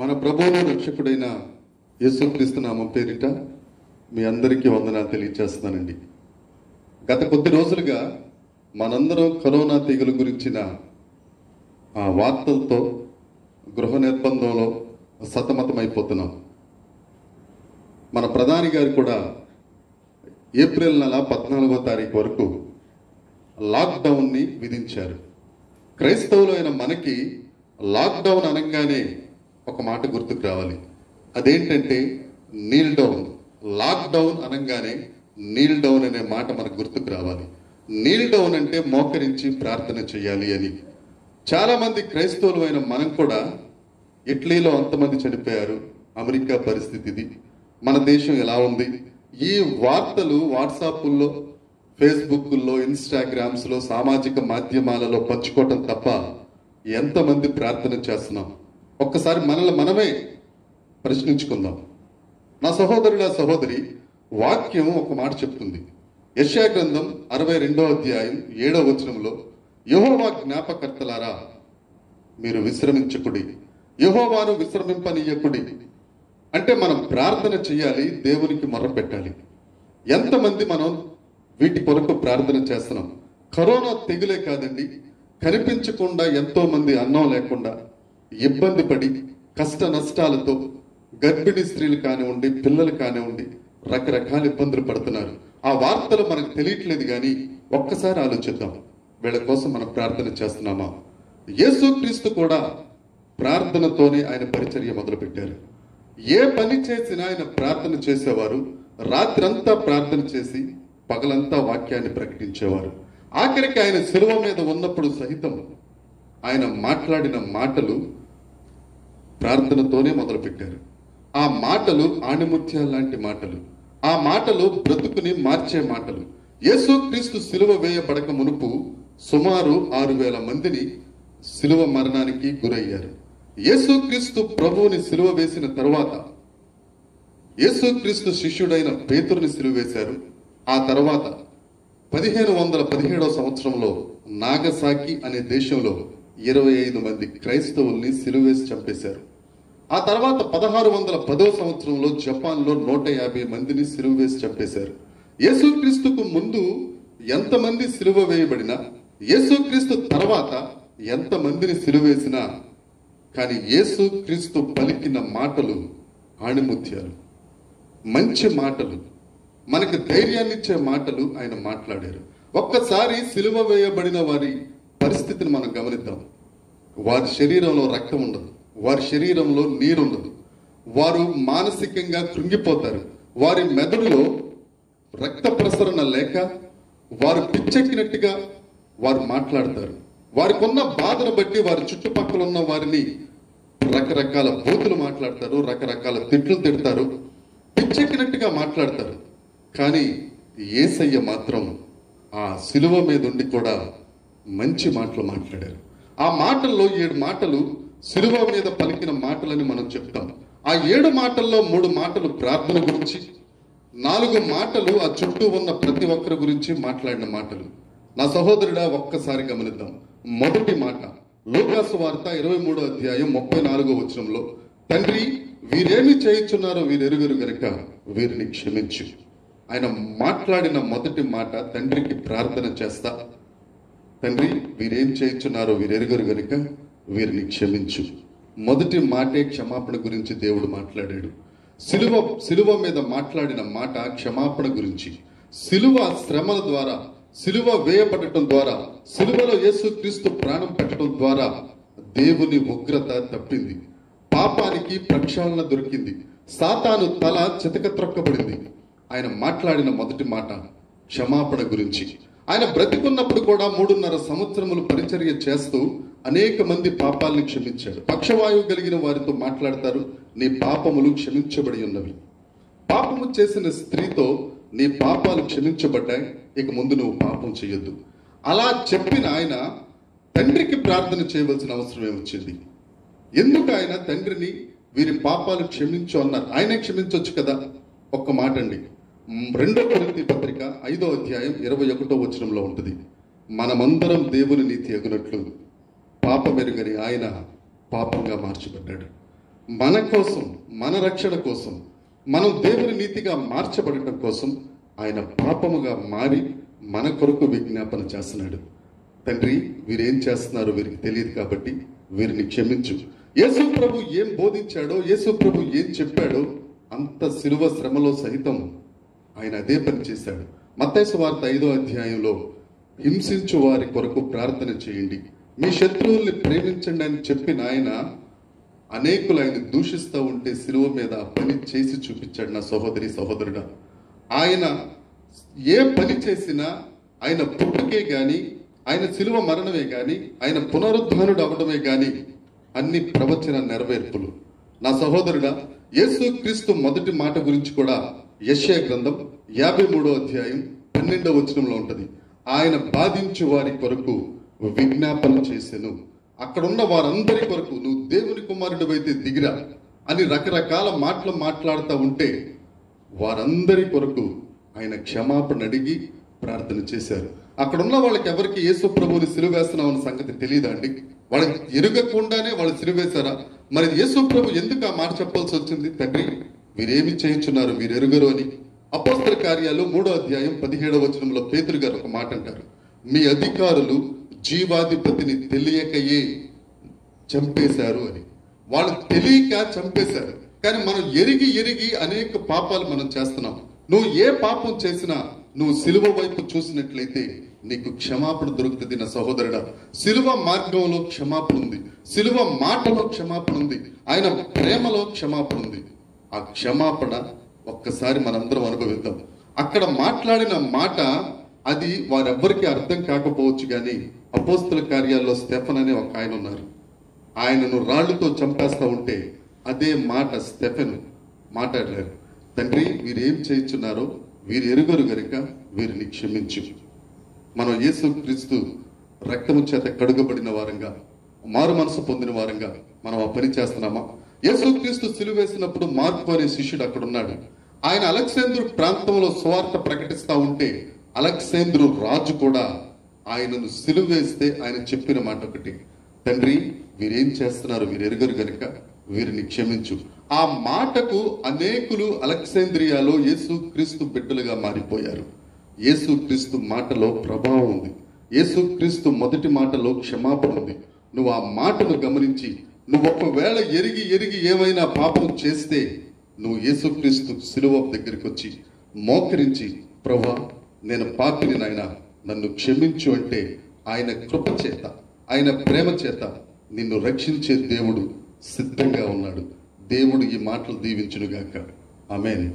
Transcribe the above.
మన ప్రభువును రక్షకుడైన యేసుక్రీస్తు నామం పేరిట మీ అందరికీ వందనాలు తెలియజేస్తున్నానండి. గత కొద్ది రోజులుగా మనందరం కరోనా తీగల గురించిన వార్తలతో గృహ నిర్బంధంలో సతమతమైపోతున్నాం. మన ప్రధాని గారు కూడా ఏప్రిల్ నెల 14వ తారీఖు వరకు లాక్డౌన్ని విధించారు. క్రైస్తవులైన మనకి లాక్డౌన్ అనగానే ఒక మాట గుర్తుకు రావాలి, అదేంటంటే నీల్ డౌన్. లాక్డౌన్ అనగానే నీల్ డౌన్ అనే మాట మనకు గుర్తుకు రావాలి. నీల్ డౌన్ అంటే మోకరించి ప్రార్థన చేయాలి అని. చాలామంది క్రైస్తవులైన మనం కూడా ఇటలీలో అంతమంది చనిపోయారు, అమెరికా పరిస్థితి ఇది, మన దేశం ఎలా ఉంది, ఈ వార్తలు వాట్సాప్ల్లో, ఫేస్బుక్లో, ఇన్స్టాగ్రామ్స్లో, సామాజిక మాధ్యమాలలో పంచుకోవటం తప్ప ఎంతమంది ప్రార్థన చేస్తున్నాం? ఒక్కసారి మనల్ని మనమే ప్రశ్నించుకుందాం. నా సహోదరుల సహోదరి, వాక్యం ఒక మాట చెప్తుంది. యెషయా గ్రంథం 62వ అధ్యాయం 7వ వచనంలో, యెహోవా జ్ఞాపకర్తలారా మీరు విశ్రమించకుడి, యెహోవాను విశ్రమింపనీయకుడి. అంటే మనం ప్రార్థన చేయాలి, దేవునికి మొర్ర పెట్టాలి. ఎంతమంది మనం వీటి కొరకు ప్రార్థన చేస్తున్నాం? కరోనా తెగులే కాదండి, కనిపించకుండా ఎంతోమంది అన్నం లేకుండా ఇబ్బంది పడి కష్ట నష్టాలతో గర్భిణీ స్త్రీలు కానివ్వండి, పిల్లలు కానివ్వండి, రకరకాల ఇబ్బందులు పడుతున్నారు. ఆ వార్తలు మనకు తెలియట్లేదు. కానీ ఒక్కసారి ఆలోచిద్దాం, వీళ్ళ కోసం మనం ప్రార్థన చేస్తున్నామా? యేసుక్రీస్తు కూడా ప్రార్థనతోనే ఆయన పరిచర్య మొదలుపెట్టారు. ఏ పని చేసినా ఆయన ప్రార్థన చేసేవారు. రాత్రంతా ప్రార్థన చేసి పగలంతా వాక్యాన్ని ప్రకటించేవారు. ఆఖరికి ఆయన శిలువ మీద ఉన్నప్పుడు సహితం ఆయన మాట్లాడిన మాటలు ప్రార్థనతోనే మొదలుపెట్టారు. ఆ మాటలు ఆణిముత్యాల లాంటి మాటలు, ఆ మాటలు బ్రతుకుని మార్చే మాటలు. యేసుక్రీస్తు శిలువ వేయబడక మునుపు సుమారు 6000 మందిని శిలువ మరణానికి గురయ్యారు. యేసుక్రీస్తు ప్రభువుని శిలువ వేసిన తర్వాత యేసుక్రీస్తు శిష్యుడైన పేతురుని శిలువ వేశారు. ఆ తర్వాత 1517వ సంవత్సరంలో నాగసాకి అనే దేశంలో 25 మంది క్రైస్తవుల్ని సిలువేసి చంపేశారు. ఆ తర్వాత 1610వ సంవత్సరంలో జపాన్లో 150 మందిని సిలువేసి చంపేశారు. యేసుక్రీస్తుకు ముందు ఎంతమంది సిలువ వేయబడినా, యేసుక్రీస్తు తర్వాత ఎంతమందిని సిలువేసినా, కానీ యేసుక్రీస్తు పలికిన మాటలు ఆణిముత్యాలు, మంచి మాటలు, మనకు ధైర్యాన్నిచ్చే మాటలు ఆయన మాట్లాడారు. ఒక్కసారి సిలువ వేయబడిన వారి పరిస్థితిని మనం గమనిద్దాం. వారి శరీరంలో రక్తం ఉండదు, వారి శరీరంలో నీరు ఉండదు, వారు మానసికంగా కృంగిపోతారు, వారి మెదడులో రక్త ప్రసరణ లేక వారు పిచ్చెక్కినట్టుగా వారు మాట్లాడతారు. వారికి ఉన్న బాధను బట్టి వారి చుట్టుపక్కల ఉన్న వారిని రకరకాల బూతులు మాట్లాడతారు, రకరకాల తిట్లు తిడతారు, పిచ్చెక్కినట్టుగా మాట్లాడతారు. కానీ యేసయ్య మాత్రం ఆ శిలువ మీద ఉండి కూడా మంచి మాటలు మాట్లాడారు. ఆ మాటల్లో 7 మాటలు శిలువ మీద పలికిన మాటలని మనం చెప్తాం. ఆ 7 మాటల్లో 3 మాటలు ప్రార్థన గురించి, 4 మాటలు ఆ చుట్టూ ఉన్న ప్రతి ఒక్కరి గురించి మాట్లాడిన మాటలు. నా సహోదరుడా, ఒక్కసారి గమనిద్దాం. మొదటి మాట లూకాసు వార్త 23వ అధ్యాయం 34వ వచనంలో, తండ్రి వీరేమి చేయుచున్నారో వీరెరుగరు గనుక వీరిని క్షమించు. ఆయన మాట్లాడిన మొదటి మాట, తండ్రికి ప్రార్థన చేస్తా, తండ్రి వీరేం చేయించున్నారో వీరెరుగరు గనుక వీరిని క్షమించు. మొదటి మాటే క్షమాపణ గురించి దేవుడు మాట్లాడాడు. సిలువ మీద మాట్లాడిన మాట క్షమాపణ గురించి. సిలువ శ్రమల ద్వారా, సిలువ వేయబడటం ద్వారా, సిలువలో యేసుక్రీస్తు ప్రాణం పెట్టడం ద్వారా దేవుని ఉగ్రత తప్పింది, పాపానికి ప్రక్షాళన దొరికింది, సాతాను తల చితక త్రొక్కబడింది. ఆయన మాట్లాడిన మొదటి మాట క్షమాపణ గురించి. ఆయన బ్రతికున్నప్పుడు కూడా 3.5 సంవత్సరములు పరిచర్య చేస్తూ అనేక మంది పాపాలను క్షమించాడు. పక్షవాయువు కలిగిన వారితో మాట్లాడతారు, నీ పాపములు క్షమించబడి ఉన్నవి. పాపము చేసిన స్త్రీతో నీ పాపాలు క్షమించబడ్డాయి, ఇక ముందు నువ్వు పాపం చేయొద్దు. అలా చెప్పిన ఆయన తండ్రికి ప్రార్థన చేయవలసిన అవసరమే వచ్చింది. ఎందుకు ఆయన తండ్రిని వీరి పాపాలు క్షమించు అన్నారు? ఆయనే క్షమించవచ్చు కదా. ఒక్క మాట అండి, 2 కొరింథీ పత్రిక 5వ అధ్యాయం 21వ వచనంలో ఉంటుంది, మనమందరం దేవుని నీతి ఎగునట్లు పాపమెరుగని ఆయన పాపంగా మార్చబడ్డాడు. మన కోసం, మన రక్షణ కోసం, మనం దేవుని నీతిగా మార్చబడటం కోసం ఆయన పాపముగా మారి మన కొరకు విజ్ఞాపన చేస్తున్నాడు. తండ్రి, వీరేం చేస్తున్నారో వీరికి తెలియదు కాబట్టి వీరిని క్షమించు. యేసు ప్రభు ఏం బోధించాడో, యేసు ప్రభు ఏం చెప్పాడో అంత శిలువ శ్రమలో సహితం ఆయన అదే పని చేశాడు. మత్తయి సువార్త 5వ అధ్యాయంలో హింసించు వారి కొరకు ప్రార్థన చేయండి, మీ శత్రువుల్ని ప్రేమించండి అని చెప్పిన ఆయన అనేకులు ఆయన దూషిస్తూ ఉంటే శిలువ మీద పని చేసి చూపించాడు. నా సహోదరి సహోదరుడా, ఆయన ఏ పని చేసినా, ఆయన పుట్టుకే కానీ, ఆయన శిలువ మరణమే కానీ, ఆయన పునరుద్ధానుడు అవ్వడమే కానీ అన్ని ప్రవచన నెరవేర్పులు. నా సహోదరుడా, యేసు క్రీస్తు మొదటి మాట గురించి కూడా యెషయా గ్రంథం 53వ అధ్యాయం 12వ వచనంలో ఉంటుంది. ఆయన బాధించు వారి కొరకు విజ్ఞాపన చేసెను, అక్కడున్న వారందరి కొరకు నువ్వు దేవుని కుమారుడు అయితే దిగిరా అని రకరకాల మాటలు మాట్లాడుతూ ఉంటే వారందరి కొరకు ఆయన క్షమాపణ అడిగి ప్రార్థన చేశారు. అక్కడున్న వాళ్ళకి ఎవరికి యేసు ప్రభువుని సిలువేస్తున్నాం అన్న సంగతి తెలియదా అండి? వాళ్ళకి ఎరుగకుండానే వాళ్ళు సిలువేశారా? మరి యేసు ప్రభు ఎందుకు ఆ మాట చెప్పాల్సి వచ్చింది? తండ్రి, వీరేమి చేయించున్నారు, వీరు ఎరుగరు అని అపోస్తల కార్యాలు 3వ అధ్యాయం 17వ వచనంలో పేతురు గారు ఒక మాట అంటారు, మీ అధికారులు జీవాధిపతిని తెలియకయే చంపేశారు అని. వాళ్ళు తెలియక చంపేశారు, కానీ మనం ఎరిగి ఎరిగి అనేక పాపాలు మనం చేస్తున్నాం. నువ్వు ఏ పాపం చేసినా నువ్వు సిలువ వైపు చూసినట్లయితే నీకు క్షమాపణ దొరుకుతుంది. నా సహోదరుడా, సిలువ మార్గంలో క్షమాపణ ఉంది, సిలువ మాటలో క్షమాపణ ఉంది, ఆయన ప్రేమలో క్షమాపణ ఉంది. ఆ క్షమాపణ ఒక్కసారి మనందరం అనుభవిద్దాం. అక్కడ మాట్లాడిన మాట అది వారెవ్వరికీ అర్థం కాకపోవచ్చు, కానీ అపోస్తల కార్యాల్లో స్టెఫెన్ అనే ఒక ఆయన ఉన్నారు. ఆయనను రాళ్లతో చంపేస్తూ ఉంటే అదే మాట స్టెఫెన్ మాట్లాడలేరు. తండ్రి, వీరేం చేయించున్నారో వీరు ఎరుగరు గనుక వీరిని క్షమించు. మనం యేసు క్రీస్తు రక్తము చేత కడుగబడిన వారంగా, మారు మనసు పొందిన వారంగా మనం ఆ పని చేస్తున్నామా? యేసు క్రీస్తు సిలువేసినప్పుడు మార్కు అనే శిష్యుడు అక్కడ ఉన్నాడు. ఆయన అలెగ్జాంద్రు ప్రాంతంలో సువార్త ప్రకటిస్తూ ఉంటే అలెగ్జాంద్రు రాజు కూడా ఆయనను సిలువేస్తే ఆయన చెప్పిన మాట ఒకటి, తండ్రి, వీరేం చేస్తున్నారు, వీరు ఎరుగరు గనుక వీరిని క్షమించు. ఆ మాటకు అనేకులు అలెగ్జాంద్రియాలో యేసు క్రీస్తు బిడ్డలుగా మారిపోయారు. యేసు క్రీస్తు మాటలో ప్రభావం ఉంది, యేసు క్రీస్తు మొదటి మాటలో క్షమాపణ ఉంది. నువ్వు ఆ మాటను గమనించి, నువ్వు ఒకవేళ ఎరిగి ఎరిగి ఏమైనా పాపం చేస్తే నువ్వు యేసు క్రీస్తు సిలువ దగ్గరికి వచ్చి మోకరించి, ప్రభా, నేను పాపిని నాయన, నన్ను క్షమించు అంటే ఆయన కృప చేత, ఆయన ప్రేమ చేత నిన్ను రక్షించే దేవుడు సిద్ధంగా ఉన్నాడు. దేవుడు ఈ మాటలు దీవించునుగాక. ఆమేన్.